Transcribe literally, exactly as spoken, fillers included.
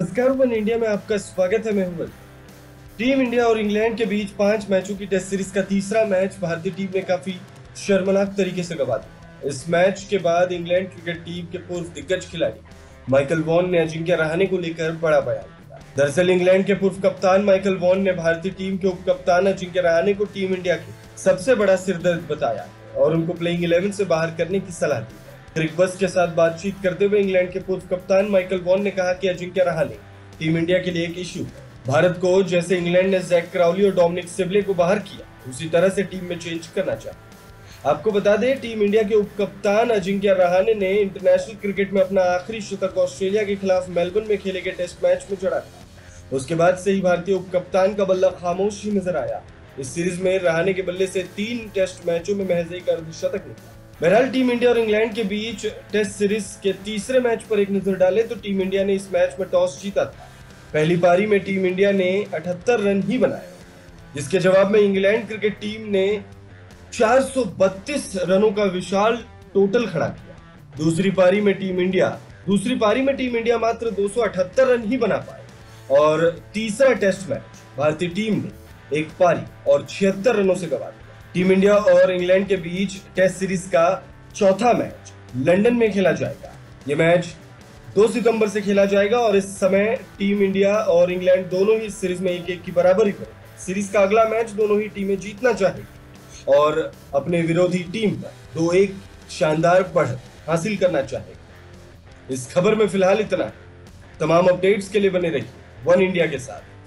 नमस्कार one India में आपका स्वागत है। मैं हूं टीम इंडिया और इंग्लैंड के बीच पांच मैचों की टेस्ट सीरीज का तीसरा मैच भारतीय टीम ने काफी शर्मनाक तरीके से गंवा दिया। इस मैच के बाद इंग्लैंड क्रिकेट टीम के पूर्व दिग्गज खिलाड़ी माइकल वॉन ने अजिंक्य रहाणे को लेकर बड़ा बयान दिया। दरअसल इंग्लैंड के पूर्व कप्तान माइकल वॉन ने भारतीय टीम के उप कप्तान अजिंक्य रहाणे को टीम इंडिया के सबसे बड़ा सिरदर्द बताया और उनको प्लेइंग इलेवन से बाहर करने की सलाह दी। रिकबस के साथ बातचीत करते हुए इंग्लैंड के पूर्व कप्तान माइकल वॉन ने कहा कि अजिंक्य रहाणे टीम इंडिया के लिए एक इशू है। भारत को जैसे इंग्लैंड ने जैक क्राउली और डोमिनिक सिबले को बाहर किया, उसी तरह से टीम में चेंज करना चाहिए। आपको बता दें, टीम इंडिया के उप कप्तान अजिंक्य रहाणे ने इंटरनेशनल क्रिकेट में अपना आखिरी शतक ऑस्ट्रेलिया के खिलाफ मेलबर्न में खेले गए टेस्ट मैच में जड़ा था। उसके बाद से ही भारतीय उप कप्तान का बल्ला खामोश ही नजर आया। इस सीरीज में रहाणे के बल्ले से तीन टेस्ट मैचों में महज एक अर्धशतक निकला। बहरहाल टीम इंडिया और इंग्लैंड के बीच टेस्ट सीरीज के तीसरे मैच पर एक नजर डाले तो टीम इंडिया ने इस मैच में टॉस जीता था। पहली पारी में टीम इंडिया ने अठहत्तर रन ही बनाए, जिसके जवाब में इंग्लैंड क्रिकेट टीम ने चार सौ बत्तीस रनों का विशाल टोटल खड़ा किया। दूसरी पारी में टीम इंडिया दूसरी पारी में टीम इंडिया मात्र दो सौ अठहत्तर रन ही बना पाए और तीसरा टेस्ट मैच भारतीय टीम ने एक पारी और छिहत्तर रनों से गंवा दिया। टीम इंडिया और इंग्लैंड के बीच टेस्ट सीरीज का चौथा मैच लंदन में खेला जाएगा। ये मैच दो सितंबर से खेला जाएगा और इस समय टीम इंडिया और इंग्लैंड दोनों ही इस सीरीज में एक एक की बराबरी पर। सीरीज का अगला मैच दोनों ही टीमें जीतना चाहेगी और अपने विरोधी टीम पर दो एक शानदार बढ़त हासिल करना चाहेगी। इस खबर में फिलहाल इतना। तमाम अपडेट्स के लिए बने रहिए वन इंडिया के साथ।